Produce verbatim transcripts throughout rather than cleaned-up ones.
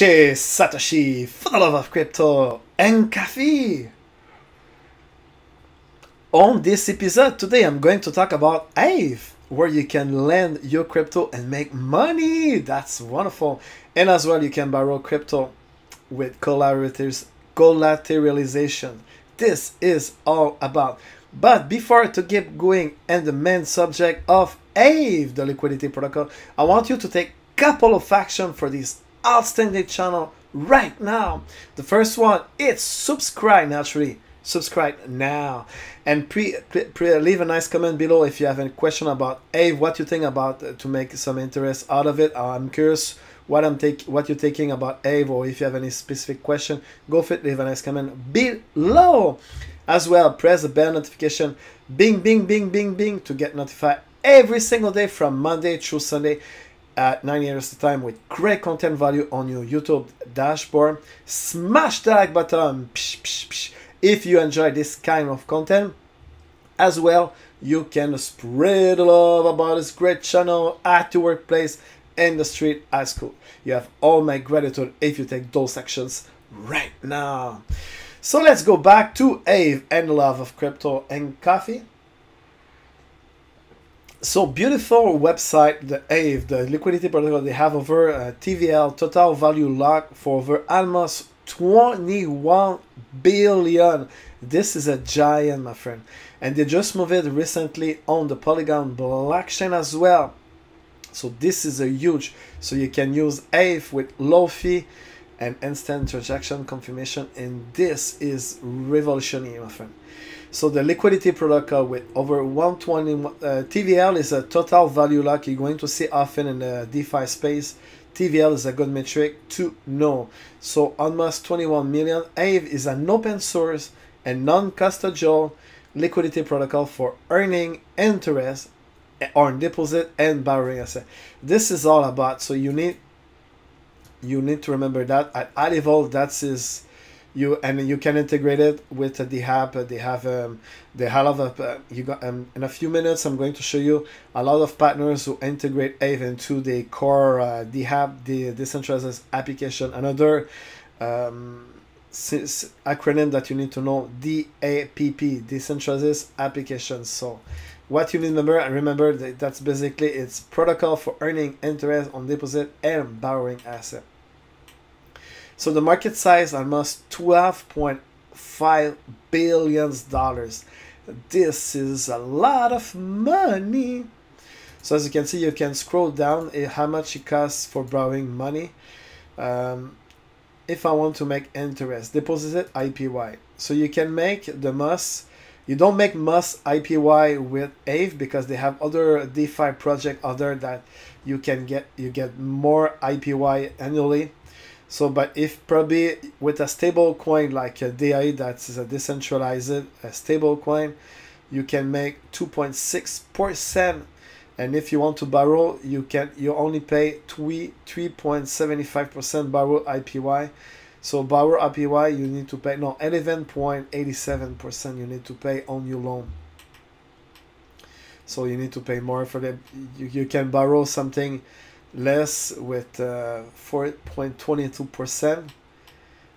Che Satoshi, for the love of crypto and coffee. On this episode today, I'm going to talk about Aave, where you can lend your crypto and make money. That's wonderful. And as well, you can borrow crypto with collateralization. This is all about. But before to keep going and the main subject of Aave, the liquidity protocol, I want you to take a couple of actions for this outstanding channel right now. The first one is subscribe naturally. Subscribe now and pre, pre, pre leave a nice comment below if you have any question about Aave, what you think about uh, to make some interest out of it. I'm curious what I'm take what you're thinking about Aave, or if you have any specific question, go for it, leave a nice comment below. As well, press the bell notification, bing bing bing bing bing, to get notified every single day from Monday through Sunday at nine years time with great content value on your YouTube dashboard. Smash the like button psh, psh, psh, if you enjoy this kind of content. As well, you can spread love about this great channel at your workplace, in the street, at school. You have all my gratitude if you take those actions right now. So let's go back to Aave and the love of crypto and coffee. So beautiful website, the Aave, the liquidity protocol. They have over uh, T V L, total value locked, for over almost twenty-one billion. This is a giant, my friend, and they just moved it recently on the Polygon blockchain as well. So this is a huge. So you can use Aave with low fee and instant transaction confirmation, and this is revolutionary, my friend. So the liquidity protocol with over one twenty uh, T V L is a total value lock. You're going to see often in the DeFi space. T V L is a good metric to know. So almost twenty-one million. Aave is an open source and non-custodial liquidity protocol for earning interest on deposit and borrowing asset. This is all about. So you need you need to remember that at high level, that's is you, and you can integrate it with the D A P P. They have um, they have a lot of uh, you got um, in a few minutes. I'm going to show you a lot of partners who integrate Aave into the core uh, D A P P, the decentralized application. Another um, acronym that you need to know: D A P P, decentralized application. So what you need to remember, remember that that's basically it's protocol for earning interest on deposit and borrowing asset. So the market size almost twelve point five billion dollars. This is a lot of money. So as you can see, you can scroll down how much it costs for borrowing money. Um, if I want to make interest, deposit A P Y. So you can make the most. You don't make must A P Y with Aave because they have other DeFi project other that you can get you get more A P Y annually. So, but if probably with a stable coin like a D A I, that is a decentralized a stable coin, you can make two point six percent, and if you want to borrow, you can you only pay three point seven five percent borrow A P Y. So borrow A P Y, you need to pay, no, eleven point eight seven percent you need to pay on your loan. So you need to pay more for that. You, you can borrow something less with four point two two percent.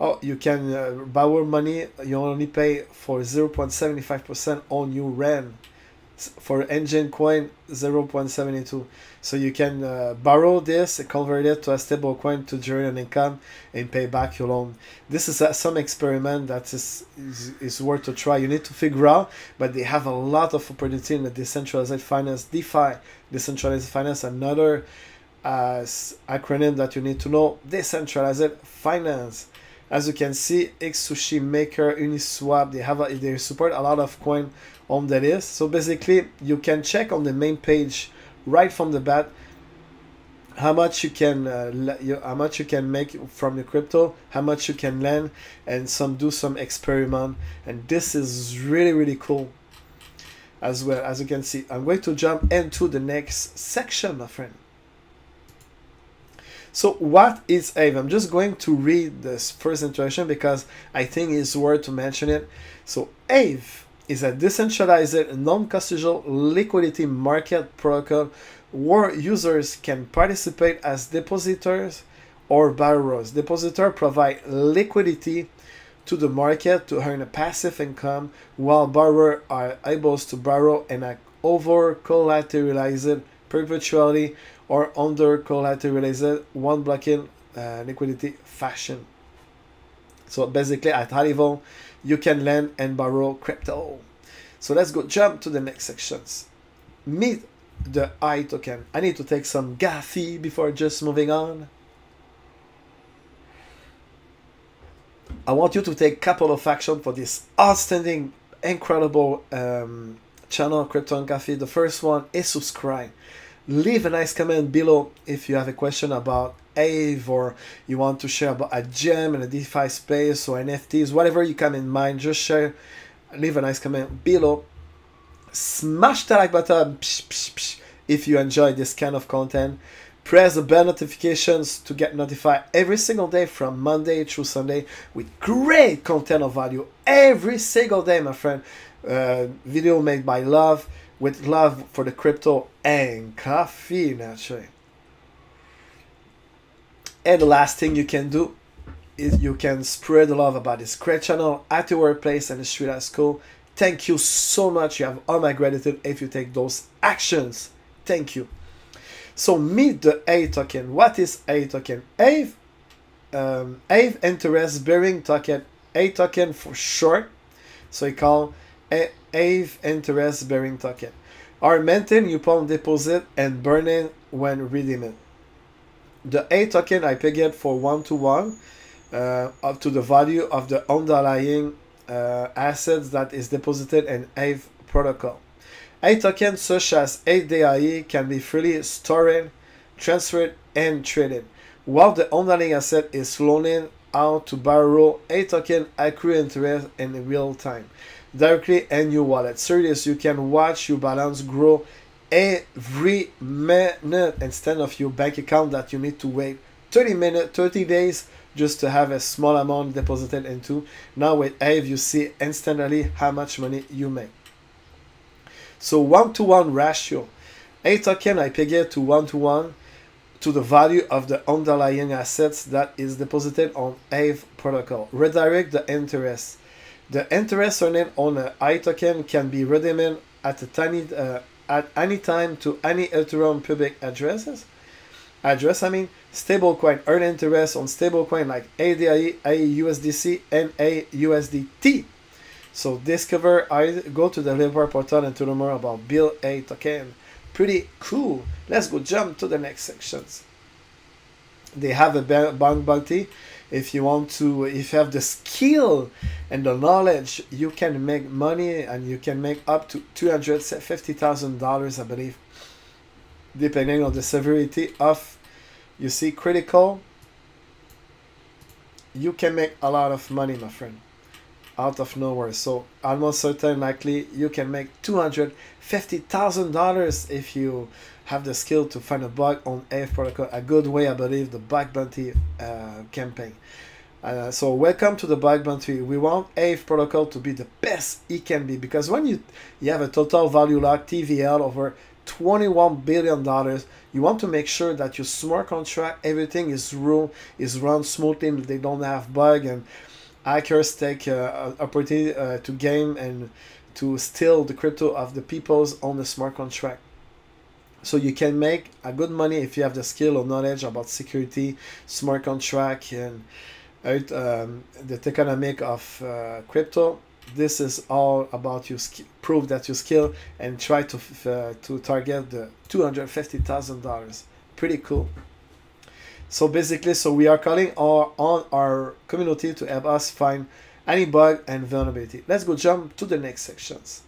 Oh, you can uh, borrow money, you only pay for zero point seven five percent on your rent. For engine coin, zero point seven two. So you can uh, borrow this, convert it to a stable coin to generate an income and pay back your loan. This is uh, some experiment that is, is is worth to try. You need to figure out, but they have a lot of opportunity in the decentralized finance, DeFi, decentralized finance, another uh, acronym that you need to know, decentralized finance. As you can see, Sushi, Maker, UniSwap, they have a, they support a lot of coin on the list. So basically, you can check on the main page right from the bat how much you can uh, you, how much you can make from your crypto, how much you can lend, and some do some experiment. And this is really really cool. As well, as you can see, I'm going to jump into the next section, my friend. So what is Aave? I'm just going to read this first introduction because I think it's worth to mention it. So Aave is a decentralized non-custodial liquidity market protocol where users can participate as depositors or borrowers. Depositors provide liquidity to the market to earn a passive income, while borrowers are able to borrow and act over collateralized perpetually or under collateralized one blocking uh, liquidity fashion. So basically at high level, you can lend and borrow crypto. So let's go jump to the next sections. Meet the aToken. I need to take some coffee before just moving on. I want you to take a couple of actions for this outstanding, incredible um, channel, Crypto and Coffee. The first one is subscribe. Leave a nice comment below if you have a question about Aave, or you want to share about a gem in a DeFi space or N F Ts, whatever you come in mind, just share, leave a nice comment below. Smash the like button psh, psh, psh, if you enjoy this kind of content. Press the bell notifications to get notified every single day from Monday through Sunday with great content of value every single day, my friend. Uh, video made by love, with love for the crypto and coffee, naturally. And the last thing you can do is you can spread the love about this great channel at your workplace and the street at school. Thank you so much. You have all my gratitude if you take those actions. Thank you. So meet the aToken. What is aToken? Aave, um, Aave interest bearing token, aToken for short. So we call Aave interest bearing token. Are maintained upon deposit and burning when redeemed. The aToken I pegged for one to one uh, up to the value of the underlying uh, assets that is deposited in Aave protocol. aTokens such as aDAI can be freely stored, transferred, and traded, while the underlying asset is loaned out to borrow. aTokens accrue interest in real time, directly in your wallet. Serious, you can watch your balance grow every minute instead of your bank account that you need to wait thirty minutes, thirty days just to have a small amount deposited into. Now with Aave, you see instantly how much money you make. So one to one ratio. aToken I pegged to one to one to the value of the underlying assets that is deposited on Aave protocol. Redirect the interest. The interest earned on an aToken can be redeemed at a tiny, uh, at any time to any Ethereum public addresses. Address, I mean, stablecoin. Earn interest on stablecoin like aDAI, aUSDC, and aUSDT. So discover, I go to the developer portal and to learn more about build aToken. Pretty cool. Let's go jump to the next sections. They have a bank bounty. If you want to, if you have the skill and the knowledge, you can make money, and you can make up to two hundred fifty thousand dollars, I believe, depending on the severity of, you see, critical. You can make a lot of money, my friend. Out of nowhere, so almost certain likely you can make two hundred fifty thousand dollars if you have the skill to find a bug on Aave protocol. A good way, I believe, the bug bounty uh, campaign. Uh, so welcome to the bug bounty. We want Aave protocol to be the best it can be, because when you you have a total value lock T V L over twenty-one billion dollars, you want to make sure that your smart contract, everything is run is run smoothly. They don't have bug and hackers take uh, opportunity uh, to game and to steal the crypto of the peoples on the smart contract. So you can make a good money if you have the skill or knowledge about security, smart contract, and out, um, the economic of uh, crypto. This is all about you. Prove that you skill and try to f uh, to target the two hundred fifty thousand dollars. Pretty cool. So basically, so we are calling our, on our community to help us find any bug and vulnerability. Let's go jump to the next sections.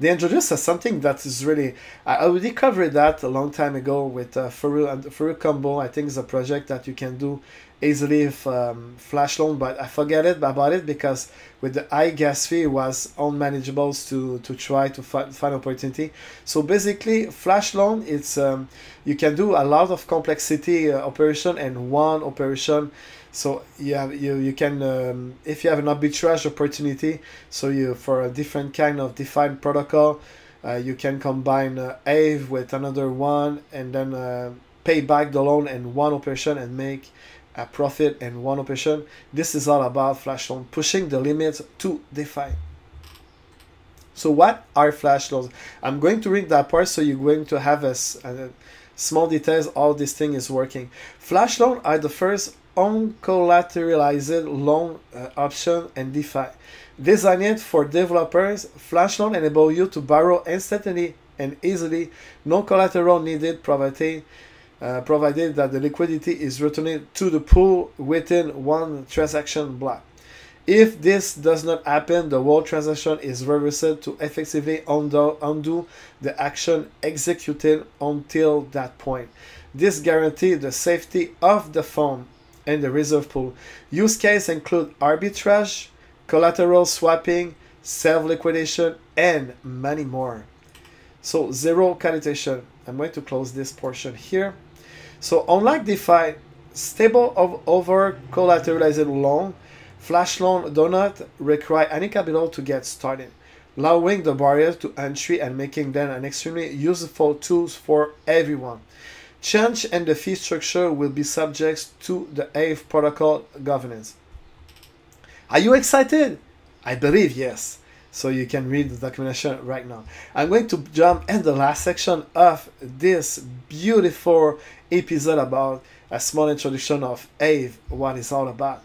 They introduced us something that is really, I already covered that a long time ago with uh, Furu and Furu Combo. I think it's a project that you can do easily with um, Flash Loan, but I forget it about it because with the high gas fee, it was unmanageable to, to try to find, find opportunity. So basically, Flash Loan, it's, um, you can do a lot of complexity uh, operation and one operation. So you have, you you can um, if you have an arbitrage opportunity, so you for a different kind of defined protocol, uh, you can combine uh, Aave with another one, and then uh, pay back the loan in one operation and make a profit in one operation. This is all about Flash Loan, pushing the limits to DeFi. So what are Flash Loans? I'm going to read that part so you're going to have a, a small details how this thing is working. Flash Loan are the first uncollateralized loan uh, option in DeFi. Designed for developers, Flash Loan enable you to borrow instantly and easily, no collateral needed, provided, uh, provided that the liquidity is returned to the pool within one transaction block. If this does not happen, the whole transaction is reversed to effectively undo, undo the action executed until that point. This guarantees the safety of the fund and the reserve pool. Use cases include arbitrage, collateral swapping, self-liquidation, and many more. So zero collateral. I'm going to close this portion here. So unlike DeFi, stable of over collateralized loan, Flash Loan do not require any capital to get started, lowering the barrier to entry and making them an extremely useful tool for everyone. Change in the fee structure will be subject to the Aave protocol governance. Are you excited? I believe yes. So you can read the documentation right now. I'm going to jump in the last section of this beautiful episode about a small introduction of Aave, what it's all about.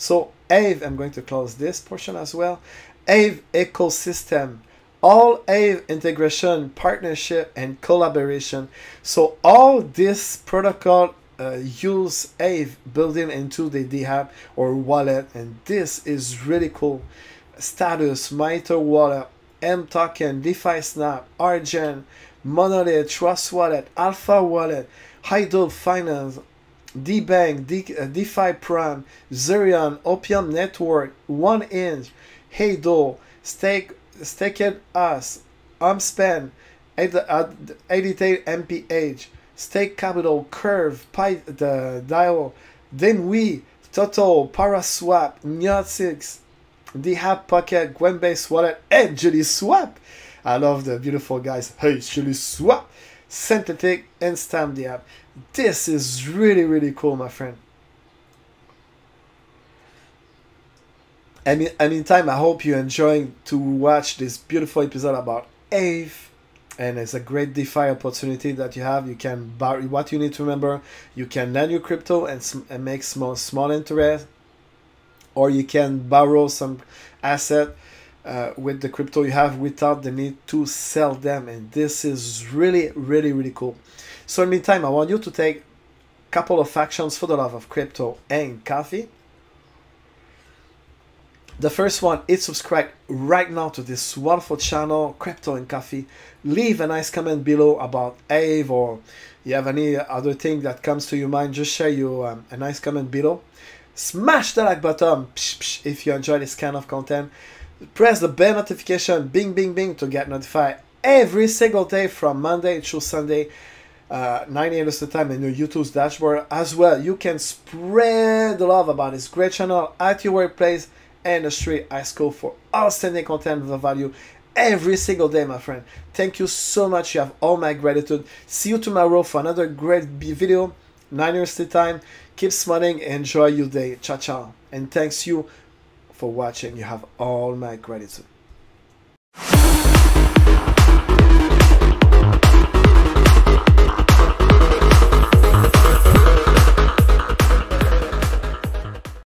So Aave, I'm going to close this portion as well. Aave ecosystem, all Aave integration, partnership, and collaboration. So all this protocol uh, use Aave building into the dApp or wallet, and this is really cool. Status, Maker Wallet, aToken, DeFi Snap, Argent, Monolith, Trust Wallet, Alpha Wallet, Hydro Finance, DBank, De uh, DeFi Prime, Zerion, Opium Network, One Inch, Hydro, Stake, Staked Us, Umspan, aDAI M P H, Stake Capital, Curve, Pi, the D A I, Then We, Total, Paraswap, Nyotix, DApp Pocket, Gwenbase Wallet, and JulieSwap. I love the beautiful guys. Hey, JulieSwap, Synthetic, and Stamp DApp. This is really, really cool, my friend. And in, and in time, I hope you're enjoying to watch this beautiful episode about Aave. And it's a great DeFi opportunity that you have. You can borrow. What you need to remember, you can lend your crypto and, and make small, small interest. Or you can borrow some asset uh, with the crypto you have without the need to sell them. And this is really, really, really cool. So in the meantime, I want you to take a couple of actions for the love of crypto and coffee. The first one is subscribe right now to this wonderful channel, Crypto and Coffee. Leave a nice comment below about Aave, or you have any other thing that comes to your mind, just share your, um, a nice comment below. Smash the like button psh, psh, if you enjoy this kind of content. Press the bell notification, bing, bing, bing, to get notified every single day from Monday to Sunday, uh, nine a m Eastern Time in your YouTube's dashboard. As well, you can spread the love about this great channel at your workplace, industry, high school, for outstanding content with value every single day, my friend. Thank you so much. You have all my gratitude. See you tomorrow for another great video. nine a m Eastern Time. Keep smiling, enjoy your day. Ciao, ciao. And thanks you for watching. You have all my gratitude.